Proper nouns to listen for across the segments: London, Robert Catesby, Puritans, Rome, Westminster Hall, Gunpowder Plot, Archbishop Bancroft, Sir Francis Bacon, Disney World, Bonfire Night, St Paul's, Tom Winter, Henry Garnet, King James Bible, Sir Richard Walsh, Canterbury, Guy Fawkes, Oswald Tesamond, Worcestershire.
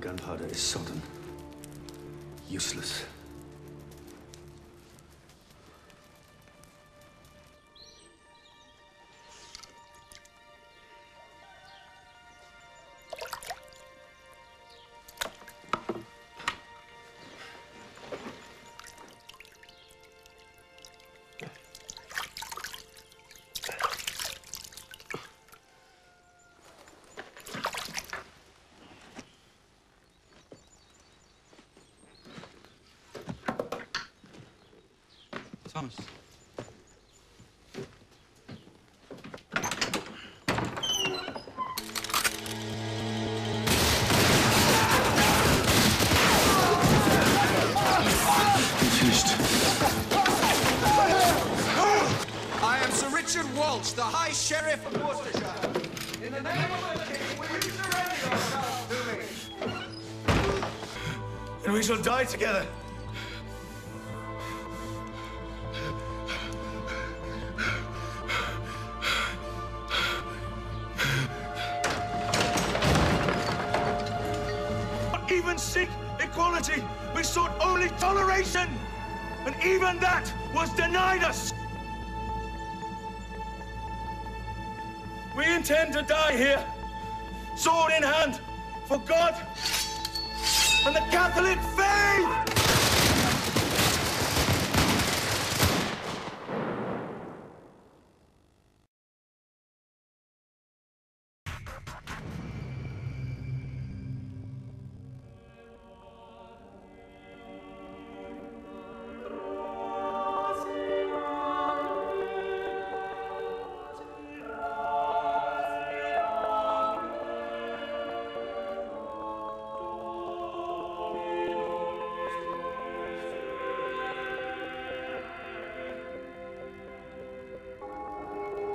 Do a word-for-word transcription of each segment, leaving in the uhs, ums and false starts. gunpowder is sodden, useless. Thomas. Finished. I am Sir Richard Walsh, the High Sheriff of Worcestershire. In the name of the King, will you surrender yourselves to me? And we shall die together. We sought only toleration, and even that was denied us. We intend to die here, sword in hand, for God and the Catholic faith!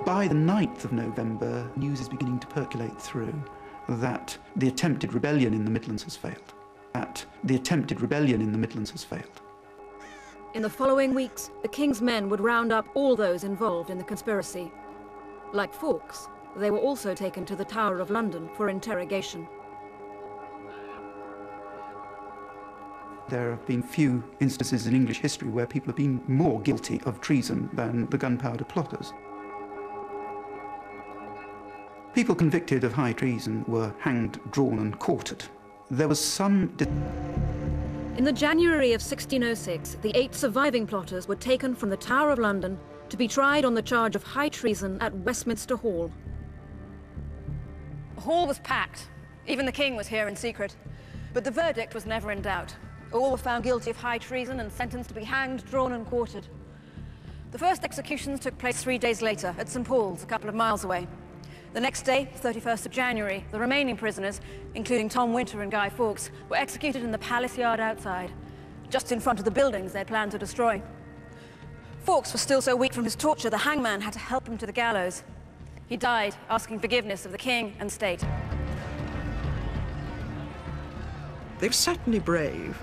By the ninth of November, news is beginning to percolate through that the attempted rebellion in the Midlands has failed. That the attempted rebellion in the Midlands has failed. In the following weeks, the King's men would round up all those involved in the conspiracy. Like Fawkes, they were also taken to the Tower of London for interrogation. There have been few instances in English history where people have been more guilty of treason than the gunpowder plotters. People convicted of high treason were hanged, drawn and quartered. There was some... In the January of sixteen oh six, the eight surviving plotters were taken from the Tower of London to be tried on the charge of high treason at Westminster Hall. The hall was packed. Even the King was here in secret. But the verdict was never in doubt. All were found guilty of high treason and sentenced to be hanged, drawn and quartered. The first executions took place three days later at St Paul's, a couple of miles away. The next day, thirty-first of January, the remaining prisoners, including Tom Winter and Guy Fawkes, were executed in the palace yard outside, just in front of the buildings they planned to destroy. Fawkes was still so weak from his torture, the hangman had to help him to the gallows. He died asking forgiveness of the King and state. They were certainly brave.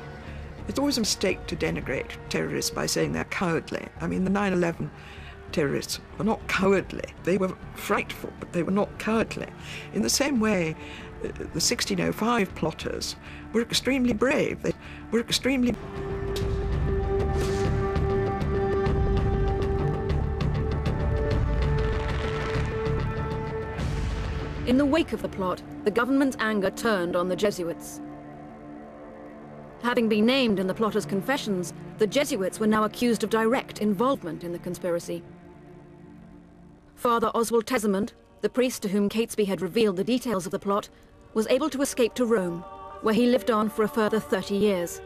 It's always a mistake to denigrate terrorists by saying they're cowardly. I mean, the nine eleven terrorists were not cowardly. They were frightful, but they were not cowardly. In the same way, the sixteen oh five plotters were extremely brave. They were extremely... In the wake of the plot, the government's anger turned on the Jesuits. Having been named in the plotters' confessions, the Jesuits were now accused of direct involvement in the conspiracy. Father Oswald Tesamond, the priest to whom Catesby had revealed the details of the plot, was able to escape to Rome, where he lived on for a further thirty years.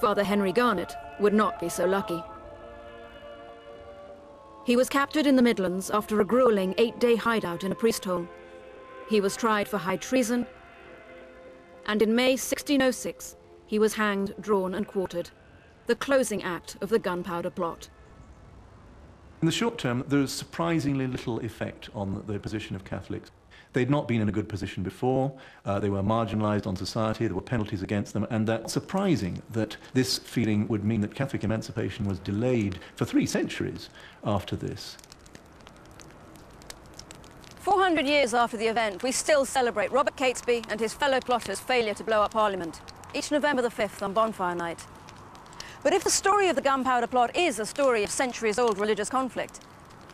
Father Henry Garnet would not be so lucky. He was captured in the Midlands after a grueling eight-day hideout in a priest hole. He was tried for high treason, and in May sixteen oh six, he was hanged, drawn and quartered, the closing act of the gunpowder plot. In the short term, there was surprisingly little effect on the position of Catholics. They'd not been in a good position before, uh, they were marginalised on society, there were penalties against them, and that's surprising that this feeling would mean that Catholic emancipation was delayed for three centuries after this. four hundred years after the event, we still celebrate Robert Catesby and his fellow plotters' failure to blow up Parliament, each November the fifth on Bonfire Night. But if the story of the gunpowder plot is a story of centuries-old religious conflict,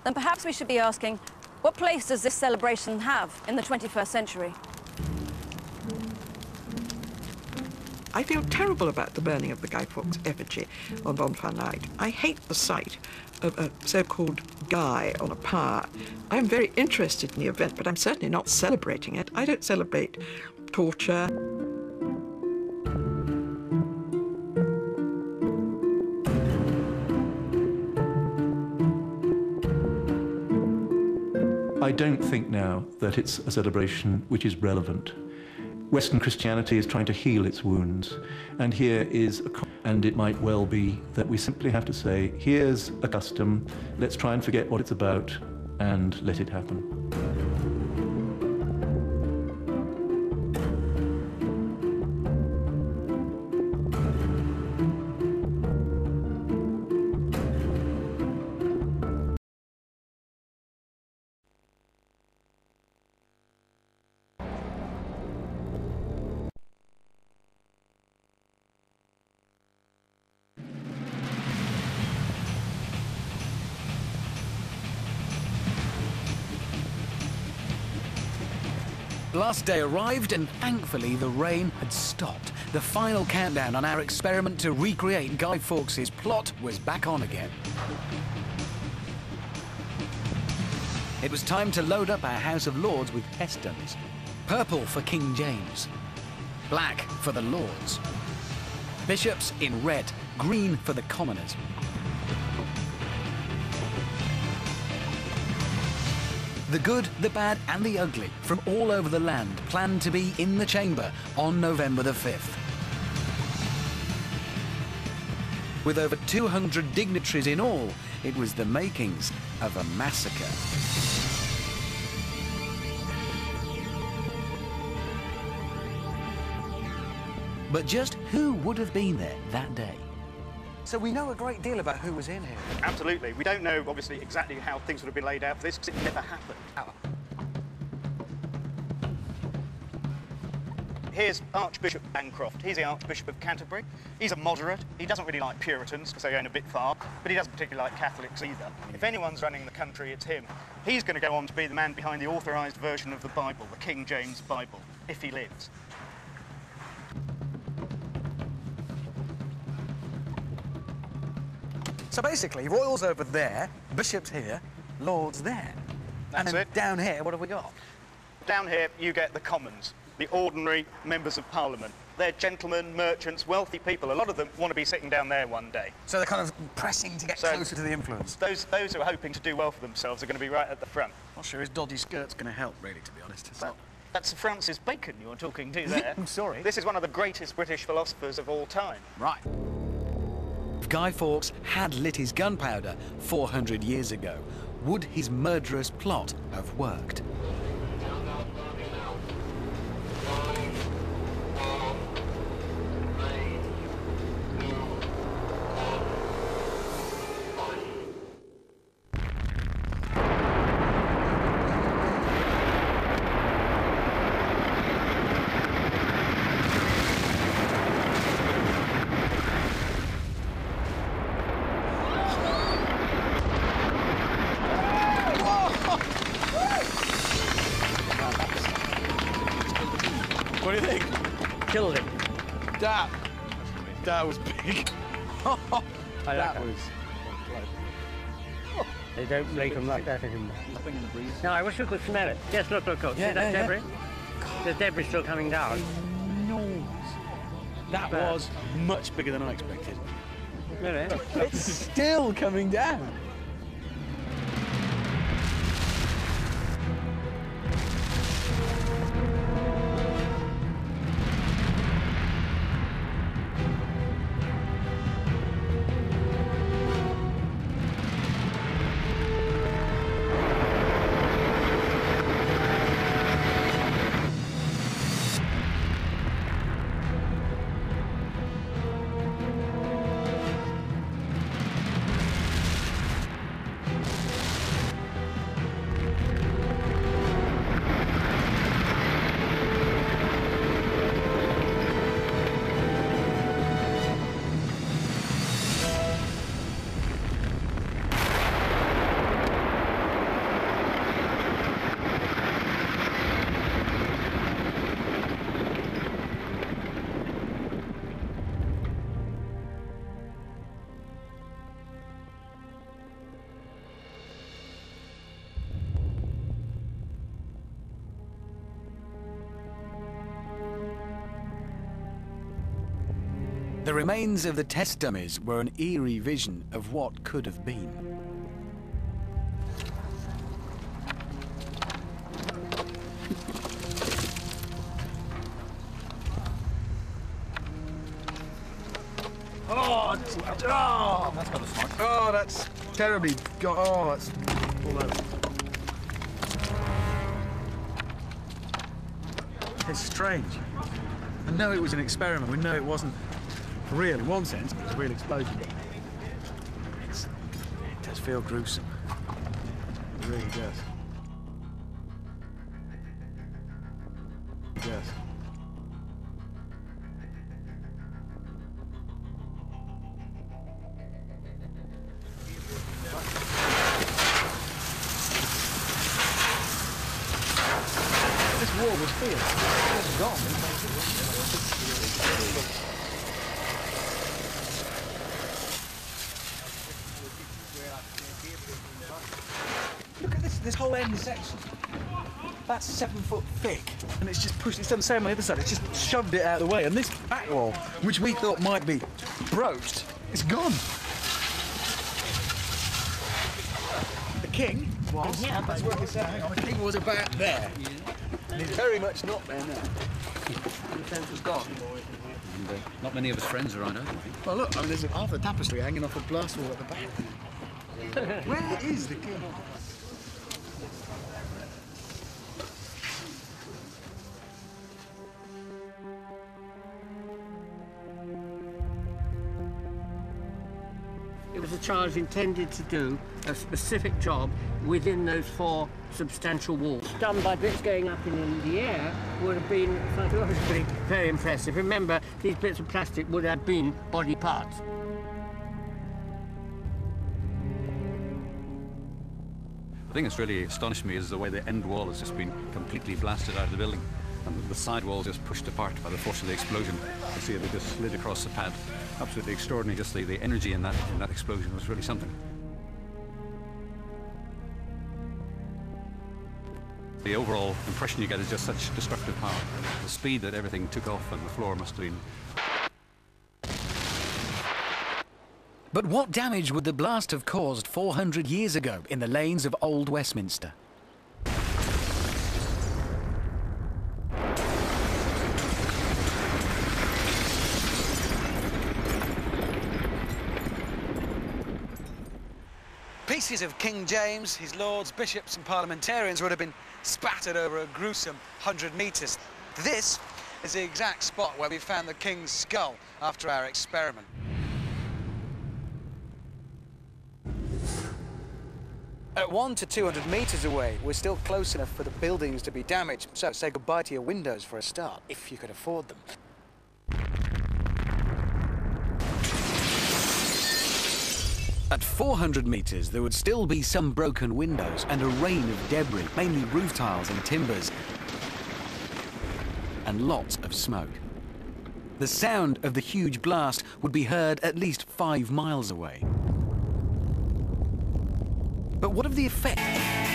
then perhaps we should be asking, what place does this celebration have in the twenty-first century? I feel terrible about the burning of the Guy Fawkes effigy on Bonfire Night. I hate the sight of a so-called guy on a pyre. I'm very interested in the event, but I'm certainly not celebrating it. I don't celebrate torture. I don't think now that it's a celebration which is relevant. Western Christianity is trying to heal its wounds, and here is a... and it might well be that we simply have to say, here's a custom, let's try and forget what it's about, and let it happen. The last day arrived, and thankfully the rain had stopped. The final countdown on our experiment to recreate Guy Fawkes' plot was back on again. It was time to load up our House of Lords with pestons. Purple for King James, black for the Lords, bishops in red, green for the commoners. The good, the bad and the ugly from all over the land planned to be in the chamber on November the fifth. With over two hundred dignitaries in all, it was the makings of a massacre. But just who would have been there that day? So we know a great deal about who was in here. Absolutely. We don't know, obviously, exactly how things would have been laid out for this, because it never happened. Here's Archbishop Bancroft. He's the Archbishop of Canterbury. He's a moderate. He doesn't really like Puritans, because they go a bit far, but he doesn't particularly like Catholics either. If anyone's running the country, it's him. He's going to go on to be the man behind the authorised version of the Bible, the King James Bible, if he lives. So basically, royals over there, bishops here, lords there. That's and it. Down here, what have we got? Down here, you get the commons, the ordinary members of parliament. They're gentlemen, merchants, wealthy people. A lot of them want to be sitting down there one day. So they're kind of pressing to get so closer to the influence. Those, those who are hoping to do well for themselves are going to be right at the front. Not sure his dodgy skirt's going to help, really, to be honest. It's well, that's Sir Francis Bacon you're talking to there. I'm sorry. This is one of the greatest British philosophers of all time. Right. Guy Fawkes had lit his gunpowder four hundred years ago. Would his murderous plot have worked? What do you think? Killed it. That, that was big. I like that, that was... They don't make them like that anymore. Nothing in the breeze. No, I wish we could smell it. Yes, look, look, look. Yeah, see that yeah, debris? Yeah. There's debris still coming down. Enormous. That but was much bigger than I expected. Really? It's still coming down. The remains of the test dummies were an eerie vision of what could have been. Oh, oh, that's got a smart. Oh, that's terribly. Go oh, that's. All over. It's strange. I know it was an experiment. We know it wasn't real in one sense, but it's a real explosion. It's, it does feel gruesome. It really does. It does. That's seven foot thick, and it's just pushed, it's done the same on the other side, it's just shoved it out of the way, and this back wall, which we thought might be broached, it's gone. The king was, yeah, let's work this out, the king was about there, and he's very much not there now. The fence was gone. And, uh, not many of his friends are on, are they? Well, look, I mean, there's half the tapestry hanging off a blast wall at the back. Where is the king? Charge intended to do a specific job within those four substantial walls. Done by bits going up in the air would have been psychologically very impressive. Remember, these bits of plastic would have been body parts. The thing that's really astonished me is the way the end wall has just been completely blasted out of the building, and the side wall just pushed apart by the force of the explosion. You see, they just slid across the pad. Absolutely extraordinary, just the, the energy in that, in that explosion was really something. The overall impression you get is just such destructive power. The speed that everything took off and the floor must have been... But what damage would the blast have caused four hundred years ago in the lanes of Old Westminster? Pieces of King James, his lords, bishops and parliamentarians would have been spattered over a gruesome one hundred metres. This is the exact spot where we found the king's skull after our experiment. At one to two hundred metres away, we're still close enough for the buildings to be damaged, so say goodbye to your windows for a start, if you could afford them. At four hundred metres, there would still be some broken windows and a rain of debris, mainly roof tiles and timbers, and lots of smoke. The sound of the huge blast would be heard at least five miles away. But what of the effect?